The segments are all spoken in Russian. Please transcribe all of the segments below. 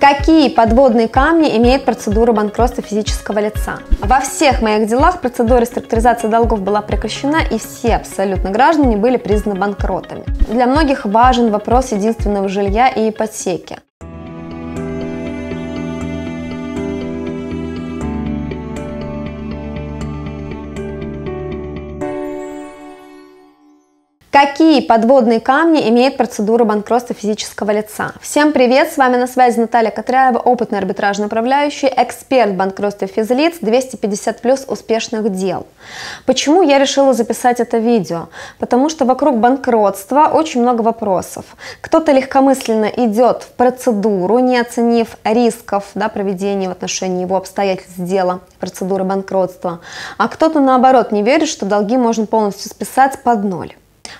Какие подводные камни имеет процедура банкротства физического лица? Во всех моих делах процедура реструктуризации долгов была прекращена, и все абсолютно граждане были признаны банкротами. Для многих важен вопрос единственного жилья и ипотеки. Какие подводные камни имеет процедура банкротства физического лица? Всем привет, с вами на связи Наталья Катряева, опытный арбитражный управляющий, эксперт банкротства физлиц, 250 плюс успешных дел. Почему я решила записать это видео? Потому что вокруг банкротства очень много вопросов. Кто-то легкомысленно идет в процедуру, не оценив рисков проведения в отношении его обстоятельств дела, процедуры банкротства, а кто-то наоборот не верит, что долги можно полностью списать под ноль.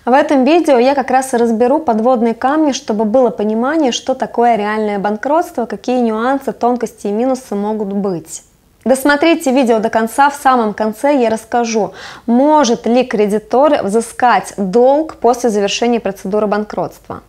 В этом видео я как раз и разберу подводные камни, чтобы было понимание, что такое реальное банкротство, какие нюансы, тонкости и минусы могут быть. Досмотрите видео до конца, в самом конце я расскажу, может ли кредитор взыскать долг после завершения процедуры банкротства.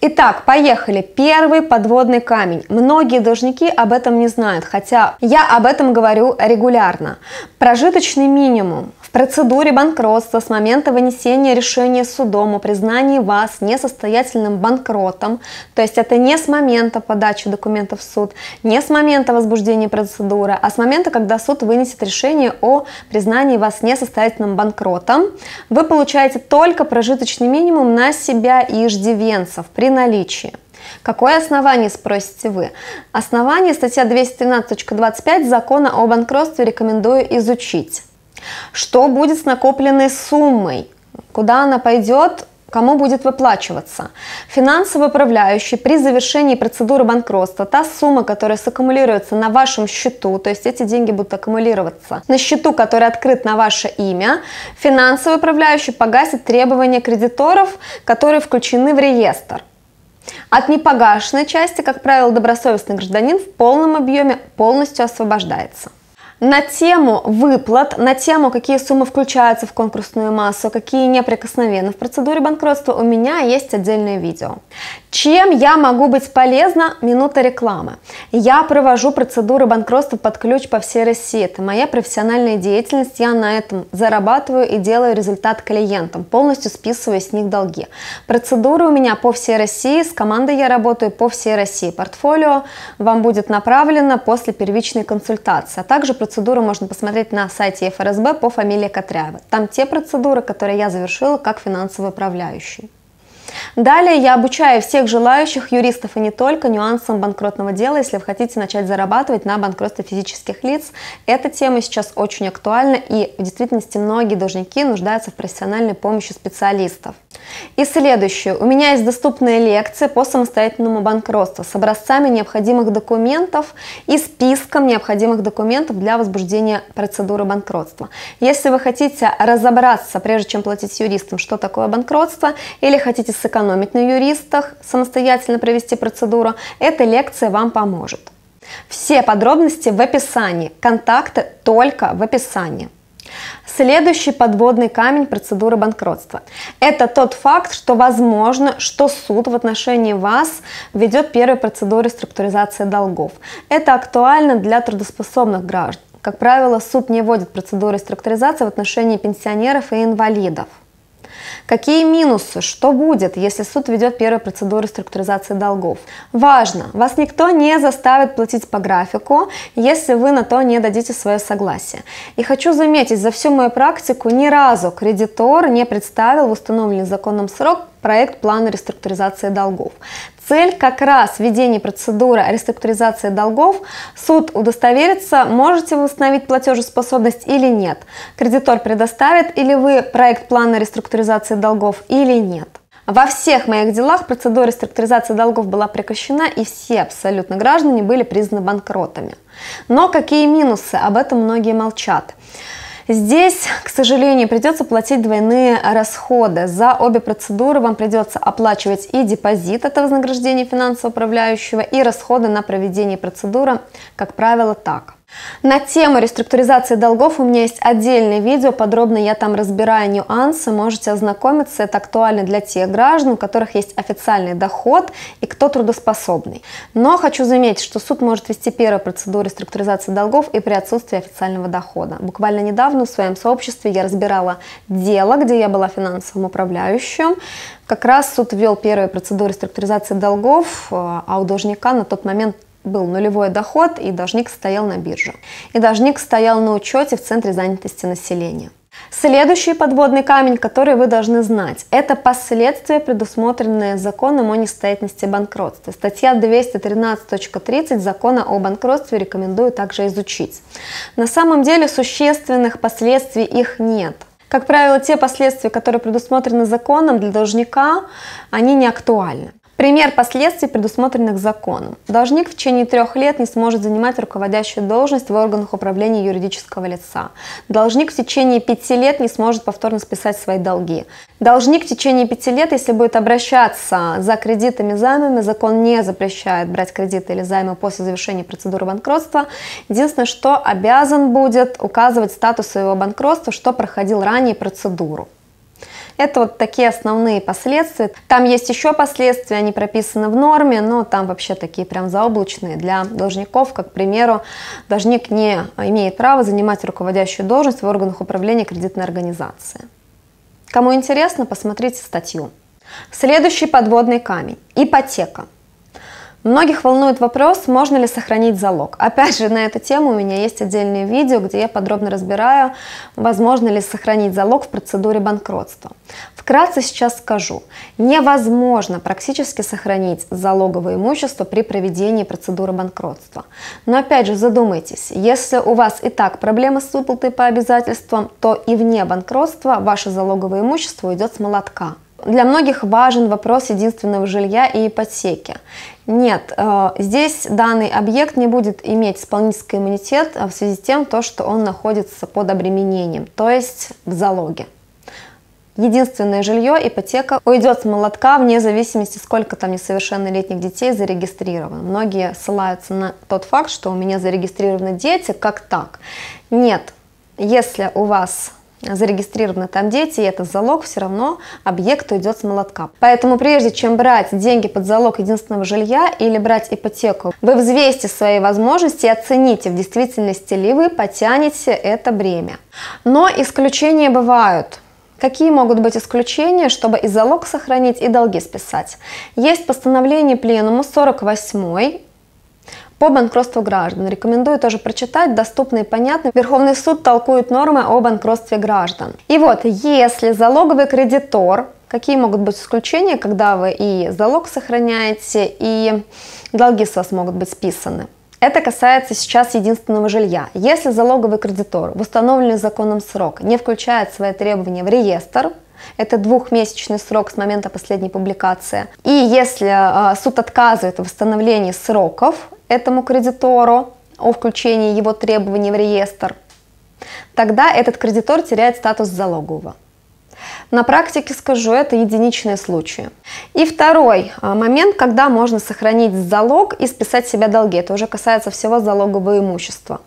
Итак, поехали. Первый подводный камень. Многие должники об этом не знают, хотя я об этом говорю регулярно. Прожиточный минимум в процедуре банкротства с момента вынесения решения судом о признании вас несостоятельным банкротом, то есть это не с момента подачи документов в суд, не с момента возбуждения процедуры, а с момента, когда суд вынесет решение о признании вас несостоятельным банкротом, вы получаете только прожиточный минимум на себя и иждивенцев при наличии. Какое основание, спросите вы? Основание статья 213.25 Закона о банкротстве рекомендую изучить. Что будет с накопленной суммой? Куда она пойдет? Кому будет выплачиваться? Финансовый управляющий при завершении процедуры банкротства, та сумма, которая саккумулируется на вашем счету, то есть эти деньги будут аккумулироваться на счету, который открыт на ваше имя, финансовый управляющий погасит требования кредиторов, которые включены в реестр. От непогашенной части, как правило, добросовестный гражданин в полном объеме полностью освобождается. На тему выплат, на тему, какие суммы включаются в конкурсную массу, какие неприкосновенны в процедуре банкротства, у меня есть отдельное видео. Чем я могу быть полезна? Минута рекламы. Я провожу процедуры банкротства под ключ по всей России. Это моя профессиональная деятельность, я на этом зарабатываю и делаю результат клиентам, полностью списываю с них долги. Процедуры у меня по всей России, с командой я работаю по всей России. Портфолио вам будет направлено после первичной консультации, а также процедуру можно посмотреть на сайте ФРСБ по фамилии Катряева. Там те процедуры, которые я завершила как финансовый управляющий. Далее я обучаю всех желающих, юристов и не только, нюансам банкротного дела, если вы хотите начать зарабатывать на банкротстве физических лиц. Эта тема сейчас очень актуальна, и в действительности многие должники нуждаются в профессиональной помощи специалистов. И следующее. У меня есть доступные лекции по самостоятельному банкротству с образцами необходимых документов и списком необходимых документов для возбуждения процедуры банкротства. Если вы хотите разобраться, прежде чем платить юристам, что такое банкротство, или хотите сэкономить на юристах, самостоятельно провести процедуру, эта лекция вам поможет. Все подробности в описании, контакты только в описании. Следующий подводный камень процедуры банкротства – это тот факт, что возможно, что суд в отношении вас ведет первую процедуру реструктуризации долгов. Это актуально для трудоспособных граждан. Как правило, суд не вводит процедуру реструктуризации в отношении пенсионеров и инвалидов. Какие минусы? Что будет, если суд ведет первую процедуру реструктуризации долгов? Важно! Вас никто не заставит платить по графику, если вы на то не дадите свое согласие. И хочу заметить, за всю мою практику ни разу кредитор не представил в установленный законом срок проект плана реструктуризации долгов. Цель как раз введения процедуры реструктуризации долгов. Суд удостоверится, можете вы восстановить платежеспособность или нет. Кредитор предоставит или вы проект плана реструктуризации долгов или нет. Во всех моих делах процедура реструктуризации долгов была прекращена, и все абсолютно граждане были признаны банкротами. Но какие минусы? Об этом многие молчат. Здесь, к сожалению, придется платить двойные расходы. За обе процедуры вам придется оплачивать и депозит, это вознаграждение финансового управляющего, и расходы на проведение процедуры, как правило, так. На тему реструктуризации долгов у меня есть отдельное видео, подробно я там разбираю нюансы, можете ознакомиться, это актуально для тех граждан, у которых есть официальный доход и кто трудоспособный. Но хочу заметить, что суд может вести первую процедуру реструктуризации долгов и при отсутствии официального дохода. Буквально недавно в своем сообществе я разбирала дело, где я была финансовым управляющим. Как раз суд ввел первую процедуру реструктуризации долгов, а у должника на тот момент был нулевой доход, и должник стоял на бирже. И должник стоял на учете в Центре занятости населения. Следующий подводный камень, который вы должны знать, это последствия, предусмотренные законом о несостоятельности и банкротстве. Статья 213.30 закона о банкротстве рекомендую также изучить. На самом деле существенных последствий их нет. Как правило, те последствия, которые предусмотрены законом для должника, они не актуальны. Пример последствий, предусмотренных законом. Должник в течение 3 лет не сможет занимать руководящую должность в органах управления юридического лица. Должник в течение 5 лет не сможет повторно списать свои долги. Должник в течение 5 лет, если будет обращаться за кредитами, займами, закон не запрещает брать кредиты или займы после завершения процедуры банкротства. Единственное, что обязан будет указывать статус своего банкротства, что проходил ранее процедуру. Это вот такие основные последствия. Там есть еще последствия, они прописаны в норме, но там вообще такие прям заоблачные для должников, как, к примеру, должник не имеет права занимать руководящую должность в органах управления кредитной организации. Кому интересно, посмотрите статью. Следующий подводный камень – ипотека. Многих волнует вопрос, можно ли сохранить залог. Опять же, на эту тему у меня есть отдельное видео, где я подробно разбираю, возможно ли сохранить залог в процедуре банкротства. Вкратце сейчас скажу. Невозможно практически сохранить залоговое имущество при проведении процедуры банкротства. Но опять же, задумайтесь, если у вас и так проблемы с выплатой по обязательствам, то и вне банкротства ваше залоговое имущество уйдет с молотка. Для многих важен вопрос единственного жилья и ипотеки. Нет, здесь данный объект не будет иметь исполнительский иммунитет в связи с тем, что он находится под обременением, то есть в залоге. Единственное жилье, ипотека, уйдет с молотка вне зависимости, сколько там несовершеннолетних детей зарегистрировано. Многие ссылаются на тот факт, что у меня зарегистрированы дети, как так? Нет, если у вас зарегистрированы там дети, и это залог, все равно объект уйдет с молотка. Поэтому прежде чем брать деньги под залог единственного жилья или брать ипотеку, вы взвесьте свои возможности и оцените, в действительности ли вы потянете это бремя. Но исключения бывают. Какие могут быть исключения, чтобы и залог сохранить, и долги списать? Есть постановление Пленума 48-й, по банкротству граждан. Рекомендую тоже прочитать, доступно и понятно. Верховный суд толкует нормы о банкротстве граждан. И вот, если залоговый кредитор, какие могут быть исключения, когда вы и залог сохраняете, и долги с вас могут быть списаны? Это касается сейчас единственного жилья. Если залоговый кредитор в установленный законом срок не включает свои требования в реестр, это 2-месячный срок с момента последней публикации, и если суд отказывает в восстановлении сроков этому кредитору о включении его требований в реестр, тогда этот кредитор теряет статус залогового. На практике, скажу, это единичные случаи. И второй момент, когда можно сохранить залог и списать с себя долги. Это уже касается всего залогового имущества.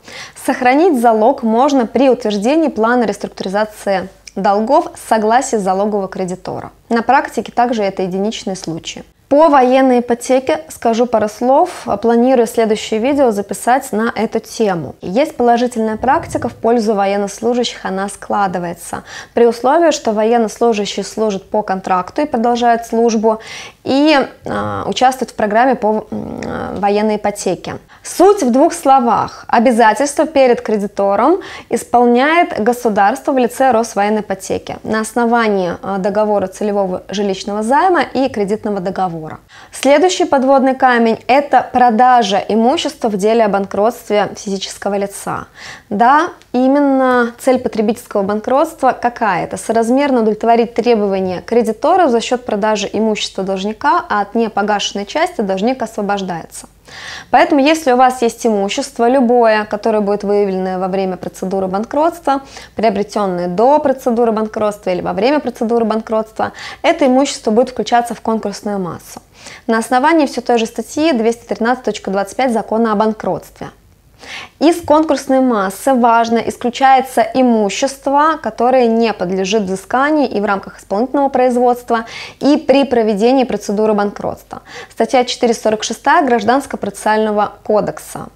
Сохранить залог можно при утверждении плана реструктуризации долгов с согласия залогового кредитора. На практике также это единичные случаи. По военной ипотеке скажу пару слов, планирую следующее видео записать на эту тему. Есть положительная практика в пользу военнослужащих, она складывается при условии, что военнослужащие служат по контракту и продолжают службу, и участвуют в программе по военной ипотеке. Суть в 2 словах. Обязательства перед кредитором исполняет государство в лице Росвоенной ипотеки на основании договора целевого жилищного займа и кредитного договора. Следующий подводный камень – это продажа имущества в деле о банкротстве физического лица. Да, именно цель потребительского банкротства какая? Это соразмерно удовлетворить требования кредиторов за счет продажи имущества должника, а от непогашенной части должник освобождается. Поэтому, если у вас есть имущество, любое, которое будет выявлено во время процедуры банкротства, приобретенное до процедуры банкротства или во время процедуры банкротства, это имущество будет включаться в конкурсную массу на основании все той же статьи 213.25 закона о банкротстве. Из конкурсной массы, важно, исключается имущество, которое не подлежит взысканию и в рамках исполнительного производства, и при проведении процедуры банкротства. Статья 446 Гражданско-процессуального кодекса.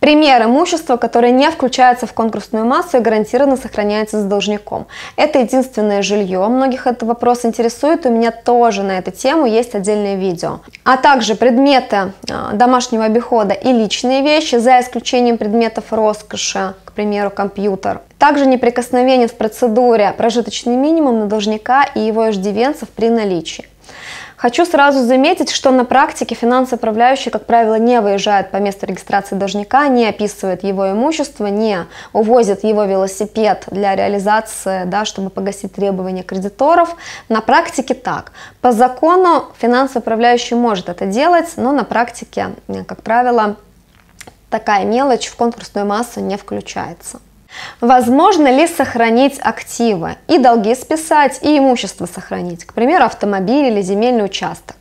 Пример имущества, которое не включается в конкурсную массу и гарантированно сохраняется с должником. Это единственное жилье. Многих этот вопрос интересует, у меня тоже на эту тему есть отдельное видео. А также предметы домашнего обихода и личные вещи, за исключением предметов роскоши, к примеру, компьютер. Также неприкосновенен в процедуре прожиточный минимум на должника и его иждивенцев при наличии. Хочу сразу заметить, что на практике финансовый управляющий, как правило, не выезжает по месту регистрации должника, не описывает его имущество, не увозит его велосипед для реализации, чтобы погасить требования кредиторов. На практике так. По закону финансовый управляющий может это делать, но на практике, как правило, такая мелочь в конкурсную массу не включается. Возможно ли сохранить активы? И долги списать, и имущество сохранить, к примеру, автомобиль или земельный участок.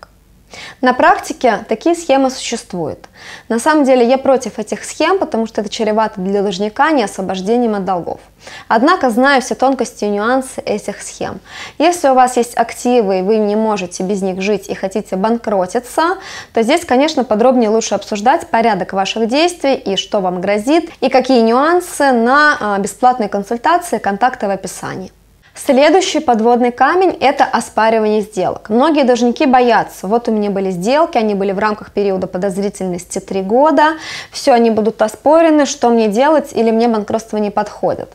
На практике такие схемы существуют. На самом деле я против этих схем, потому что это чревато для должника неосвобождением от долгов. Однако знаю все тонкости и нюансы этих схем. Если у вас есть активы и вы не можете без них жить и хотите банкротиться, то здесь, конечно, подробнее лучше обсуждать порядок ваших действий и что вам грозит, и какие нюансы на бесплатной консультации, контакты в описании. Следующий подводный камень – это оспаривание сделок. Многие должники боятся. Вот у меня были сделки, они были в рамках периода подозрительности 3 года, все, они будут оспорены, что мне делать, или мне банкротство не подходит.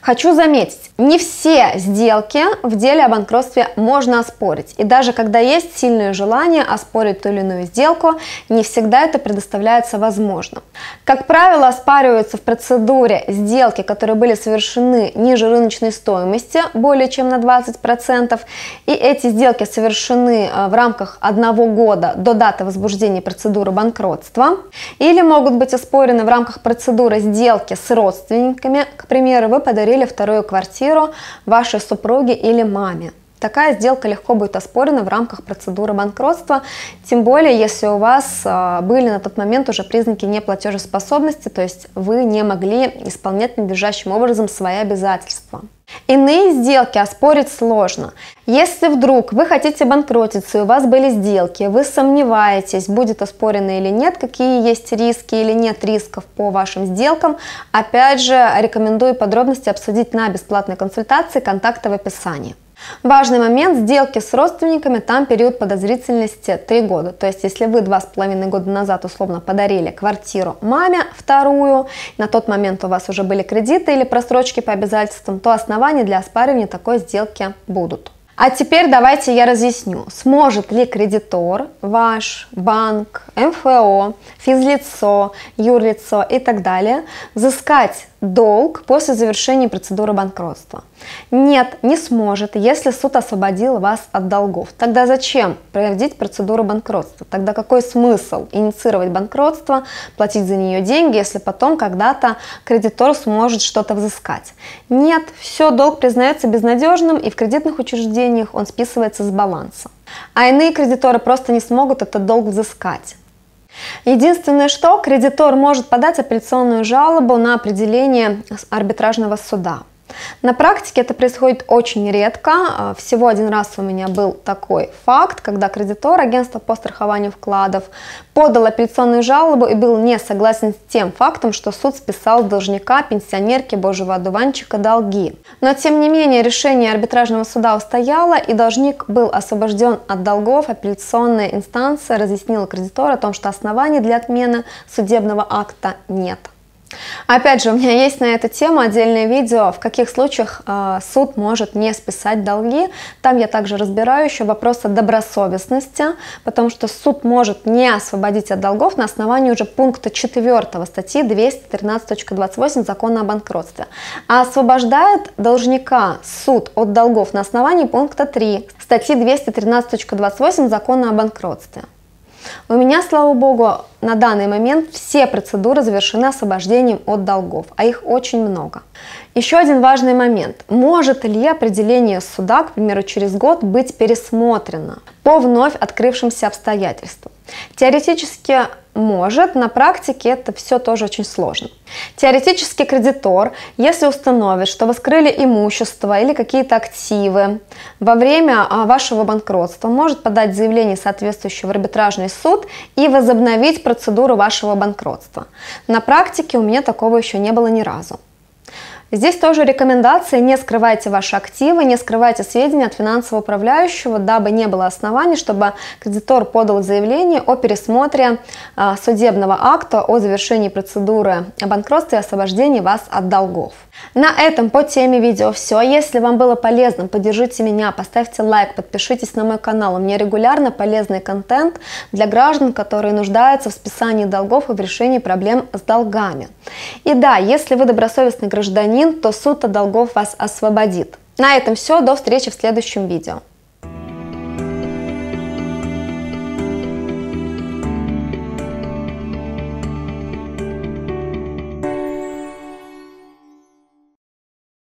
Хочу заметить, не все сделки в деле о банкротстве можно оспорить. И даже когда есть сильное желание оспорить ту или иную сделку, не всегда это предоставляется возможным. Как правило, оспариваются в процедуре сделки, которые были совершены ниже рыночной стоимости, более чем на 20%, и эти сделки совершены в рамках 1 года до даты возбуждения процедуры банкротства, или могут быть оспорены в рамках процедуры сделки с родственниками, к примеру, вы подарили вторую квартиру вашей супруге или маме. Такая сделка легко будет оспорена в рамках процедуры банкротства, тем более, если у вас были на тот момент уже признаки неплатежеспособности, то есть вы не могли исполнять надлежащим образом свои обязательства. Иные сделки оспорить сложно. Если вдруг вы хотите банкротиться и у вас были сделки, вы сомневаетесь, будет оспорено или нет, какие есть риски или нет рисков по вашим сделкам, опять же, рекомендую подробности обсудить на бесплатной консультации, контакты в описании. Важный момент – сделки с родственниками, там период подозрительности 3 года. То есть, если вы 2,5 года назад условно подарили квартиру маме вторую, на тот момент у вас уже были кредиты или просрочки по обязательствам, то основания для оспаривания такой сделки будут. А теперь давайте я разъясню, сможет ли кредитор, ваш банк, МФО, физлицо, юрлицо и так далее взыскать долг после завершения процедуры банкротства. Нет, не сможет, если суд освободил вас от долгов. Тогда зачем проводить процедуру банкротства? Тогда какой смысл инициировать банкротство, платить за нее деньги, если потом когда-то кредитор сможет что-то взыскать? Нет, все, долг признается безнадежным, и в кредитных учреждениях он списывается с баланса. А иные кредиторы просто не смогут этот долг взыскать. Единственное, что кредитор может подать апелляционную жалобу на определение арбитражного суда. На практике это происходит очень редко. Всего 1 раз у меня был такой факт, когда кредитор, агентство по страхованию вкладов, подал апелляционную жалобу и был не согласен с тем фактом, что суд списал с должника, пенсионерки, божьего одуванчика, долги. Но, тем не менее, решение арбитражного суда устояло, и должник был освобожден от долгов. Апелляционная инстанция разъяснила кредитору о том, что оснований для отмены судебного акта нет. Опять же, у меня есть на эту тему отдельное видео, в каких случаях суд может не списать долги. Там я также разбираю еще вопрос о добросовестности, потому что суд может не освободить от долгов на основании уже пункта 4 статьи 213.28 Закона о банкротстве. А освобождает должника суд от долгов на основании пункта 3 статьи 213.28 Закона о банкротстве. У меня, слава богу, на данный момент все процедуры завершены освобождением от долгов, а их очень много. Еще один важный момент. Может ли определение суда, к примеру, через год быть пересмотрено по вновь открывшимся обстоятельствам? Теоретически может, на практике это все тоже очень сложно. Теоретически кредитор, если установит, что вы скрыли имущество или какие-то активы во время вашего банкротства, может подать заявление соответствующего в арбитражный суд и возобновить процедуру вашего банкротства. На практике у меня такого еще не было ни разу. Здесь тоже рекомендация: не скрывайте ваши активы, не скрывайте сведения от финансового управляющего, дабы не было оснований, чтобы кредитор подал заявление о пересмотре судебного акта о завершении процедуры банкротства и освобождении вас от долгов. На этом по теме видео все. Если вам было полезно, поддержите меня, поставьте лайк, подпишитесь на мой канал. У меня регулярно полезный контент для граждан, которые нуждаются в списании долгов и в решении проблем с долгами. И да, если вы добросовестный гражданин, то суд от долгов вас освободит. На этом все, до встречи в следующем видео.